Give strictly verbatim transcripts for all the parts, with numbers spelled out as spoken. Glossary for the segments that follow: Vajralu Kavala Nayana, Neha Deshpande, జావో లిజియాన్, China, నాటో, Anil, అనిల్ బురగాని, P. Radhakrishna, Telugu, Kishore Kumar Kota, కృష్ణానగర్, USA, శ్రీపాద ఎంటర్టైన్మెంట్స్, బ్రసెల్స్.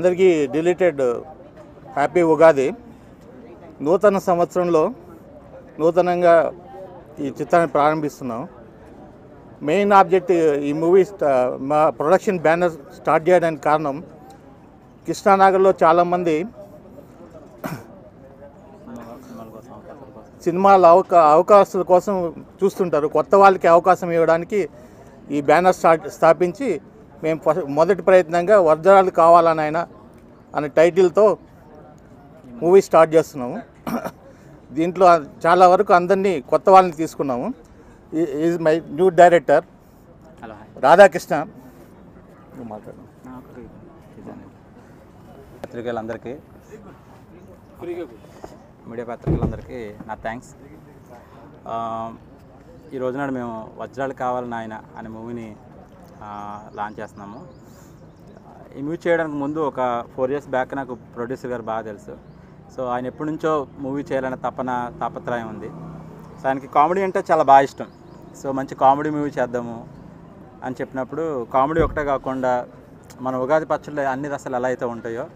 అందరికీ deleted happy Ugadi. నూతన సంవత్సరంలో నూతనంగా ఈ చిత్రాన్ని ప్రారంభిస్తున్నాం. మెయిన్ ఆబ్జెక్ట్ ఈ మూవీ మా ప్రొడక్షన్ బ్యానర్ స్టార్ట్ చేయడానికి కారణం, కృష్ణానగర్లో చాలామంది సినిమాల అవకా అవకాశాల కోసం చూస్తుంటారు. కొత్త వాళ్ళకి అవకాశం ఇవ్వడానికి ఈ బ్యానర్ స్టార్ట్ స్థాపించి మేము మొదటి ప్రయత్నంగా వజ్రాలు కావాలా నాయనా అనే టైటిల్తో మూవీ స్టార్ట్ చేస్తున్నాము. దీంట్లో చాలా వరకు అందరినీ కొత్త వాళ్ళని తీసుకున్నాము. Is my new director Radhakrishna. పత్రికలందరికీ, మీడియా పత్రికలందరికీ నా థ్యాంక్స్. ఈరోజు నాడు మేము వజ్రాలు కావాలి నాయన అనే మూవీని లాంచ్ చేస్తున్నాము. ఈ మూవీ చేయడానికి ముందు ఒక ఫోర్ ఇయర్స్ బ్యాక్ నాకు ప్రొడ్యూసర్ గారు బాగా తెలుసు. సో ఆయన ఎప్పటి నుంచో మూవీ చేయాలనే తపన తాపత్రయం ఉంది. సో ఆయనకి కామెడీ అంటే చాలా బాగా ఇష్టం. సో మంచి కామెడీ మూవీ చేద్దాము అని చెప్పినప్పుడు, కామెడీ ఒకటే కాకుండా మన ఉగాది పచ్చళ్ళు అన్ని రసాలు ఎలా అయితే ఉంటాయో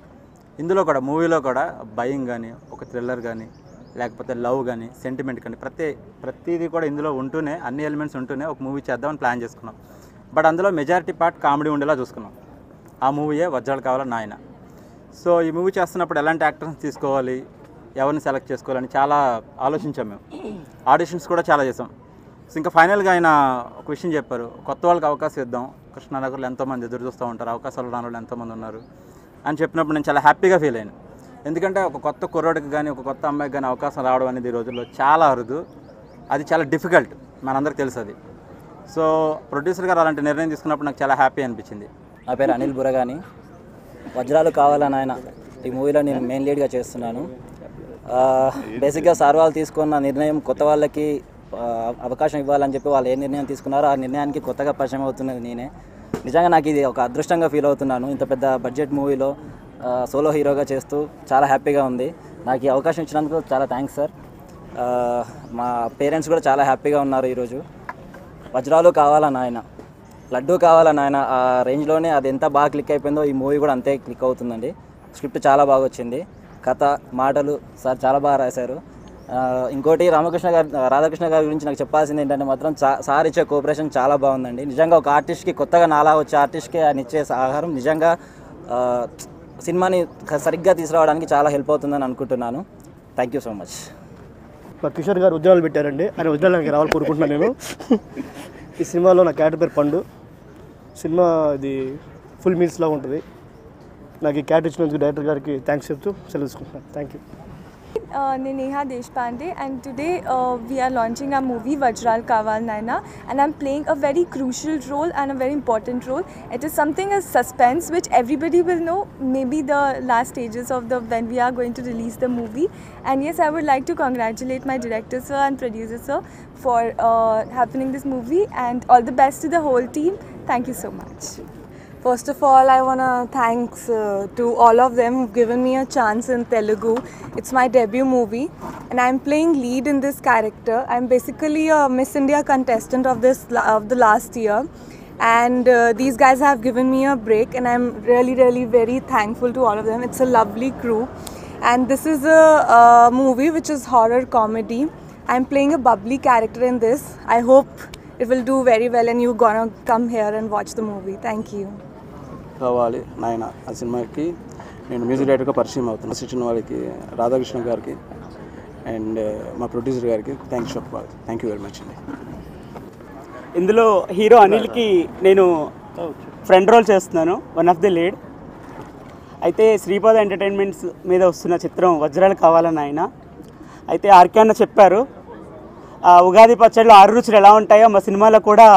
ఇందులో కూడా, మూవీలో కూడా భయం కానీ, ఒక థ్రిల్లర్ కానీ, లేకపోతే లవ్ కానీ, సెంటిమెంట్ కానీ, ప్రతి ప్రతిదీ కూడా ఇందులో ఉంటూనే, అన్ని ఎలిమెంట్స్ ఉంటూనే ఒక మూవీ చేద్దామని ప్లాన్ చేసుకున్నాం. బట్ అందులో మెజారిటీ పార్ట్ కామెడీ ఉండేలా చూసుకున్నాం. ఆ మూవీయే వజ్రాలు కావాలా నాయన. సో ఈ మూవీ చేస్తున్నప్పుడు ఎలాంటి యాక్టర్స్ తీసుకోవాలి, ఎవరిని సెలెక్ట్ చేసుకోవాలని చాలా ఆలోచించాం. మేము ఆడిషన్స్ కూడా చాలా చేసాం. సో ఇంకా ఫైనల్గా ఆయన ఒక విషయం చెప్పారు, కొత్త వాళ్ళకి అవకాశం ఇద్దాం, కృష్ణానగర్లో ఎంతోమంది ఎదురు చూస్తూ ఉంటారు, అవకాశాలు రాని వాళ్ళు ఎంతోమంది ఉన్నారు అని చెప్పినప్పుడు నేను చాలా హ్యాపీగా ఫీల్ అయ్యాను. ఎందుకంటే ఒక కొత్త కుర్రోడికి కానీ, ఒక కొత్త అమ్మాయికి కానీ అవకాశం రావడం అనేది ఈ రోజుల్లో చాలా అరుదు. అది చాలా డిఫికల్ట్, మనందరికీ తెలుసు అది. సో ప్రొడ్యూసర్ గారు అలాంటి నిర్ణయం తీసుకున్నప్పుడు నాకు చాలా హ్యాపీ అనిపించింది. నా పేరు అనిల్ బురగాని. వజ్రాలు కావాలా నాయనా ఈ మూవీలో నేను మెయిన్ లీడ్గా చేస్తున్నాను. బేసిక్గా సార్ వాళ్ళు తీసుకున్న నిర్ణయం కొత్త వాళ్ళకి అవకాశం ఇవ్వాలని చెప్పి వాళ్ళు ఏ నిర్ణయం తీసుకున్నారో ఆ నిర్ణయానికి కొత్తగా పరిచయం అవుతున్నది నేనే. నిజంగా నాకు ఇది ఒక అదృష్టంగా ఫీల్ అవుతున్నాను. ఇంత పెద్ద బడ్జెట్ మూవీలో సోలో హీరోగా చేస్తూ చాలా హ్యాపీగా ఉంది. నాకు ఈ అవకాశం ఇచ్చినందుకు చాలా థ్యాంక్స్ సార్. మా పేరెంట్స్ కూడా చాలా హ్యాపీగా ఉన్నారు ఈరోజు. వజ్రాలు కావాలా నాయన, లడ్డూ కావాలా నాయన ఆ రేంజ్లోనే అది ఎంత బాగా క్లిక్ అయిపోయిందో ఈ మూవీ కూడా అంతే క్లిక్ అవుతుందండి. స్క్రిప్ట్ చాలా బాగా వచ్చింది, కథ మాటలు సార్ చాలా బాగా రాశారు. ఇంకోటి రామకృష్ణ గారు, రాధాకృష్ణ గారి గురించి నాకు చెప్పాల్సింది ఏంటంటే మాత్రం సార్ ఇచ్చే కోఆపరేషన్ చాలా బాగుందండి. నిజంగా ఒక ఆర్టిస్ట్కి, కొత్తగా నాలా వచ్చే ఆర్టిస్ట్కి ఆయన ఇచ్చే ఆహారం నిజంగా సినిమాని సరిగ్గా తీసుకురావడానికి చాలా హెల్ప్ అవుతుందని అనుకుంటున్నాను. Thank you so much. Kishore garu ఉద్యోగాలు పెట్టారండి, ఆయన ఉద్యోగాలు నాకు రావాలి కోరుకుంటున్నాను నేను. ఈ సినిమాలో నా క్యారెక్టర్ పేరు పండు. సినిమా ఇది ఫుల్ మీల్స్లా ఉంటుంది. నాకు ఈ క్యారెక్టర్ ఇచ్చినందుకు డైరెక్టర్ గారికి థ్యాంక్స్ చెప్తూ సెలవు తీసుకుంటున్నాను. Thank you. Uh, Neha Deshpande, and today uh, we are launching our movie Vajralu Kavala Nayana, and I'm playing a very crucial role and a very important role. It is something as suspense which everybody will know, maybe the last stages of the when we are going to release the movie. And yes, I would like to congratulate my director sir and producer sir for uh, happening this movie, and all the best to the whole team. Thank you so much. First of all, I want to thanks uh, to all of them who've given me a chance in Telugu. It's my debut movie and I'm playing lead in this character. I'm basically a Miss India contestant of this of the last year, and uh, these guys have given me a break and I'm really really very thankful to all of them. It's a lovely crew, and this is a, a movie which is horror comedy. I'm playing a bubbly character in this. I hope it will do very well and you're gonna come here and watch the movie. Thank you. కావాలి నాయన ఆ సినిమాకి నేను music డైరెక్టర్గా పరిచయం అవుతున్నాను. శిక్షణ వాళ్ళకి, రాధాకృష్ణ గారికి అండ్ మా ప్రొడ్యూసర్ గారికి థ్యాంక్స్ చెప్పాలి. థ్యాంక్ యూ వెరీ మచ్ అండి. ఇందులో హీరో అనిల్కి నేను ఫ్రెండ్ రోల్ చేస్తున్నాను, వన్ ఆఫ్ ది లీడ్. అయితే శ్రీపాద ఎంటర్టైన్మెంట్స్ మీద వస్తున్న చిత్రం వజ్రాలు కావాలా నాయన. అయితే ఆర్కే అన్న చెప్పారు ఉగాది పచ్చళ్ళు ఆరు రుచులు ఎలా ఉంటాయో మా సినిమాలో కూడా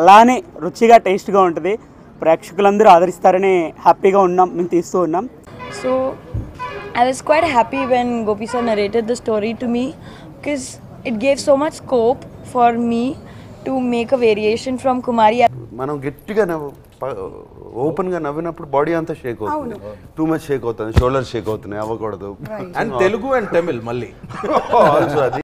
అలానే రుచిగా టేస్ట్గా ఉంటుంది. ప్రేక్షకులందరూ ఆదరిస్తారనే హ్యాపీగా ఉన్నాం, మేము తీస్తూ ఉన్నాం. So I was quite happy when Gopi sir narrated the story to me, because it gave so much scope for me to make a variation from Kumari. మనం గట్టిగా నవ్వు, ఓపెన్గా నవ్వినప్పుడు బాడీ అంతా షేక్ అవుతుంది, టూ మచ్ షేక్ అవుతుంది, షోల్డర్ షేక్ అవుతున్నాయి, అవ్వకూడదు. అండ్ తెలుగు అండ్ తమిళ్ మళ్ళీ ఆల్సో అది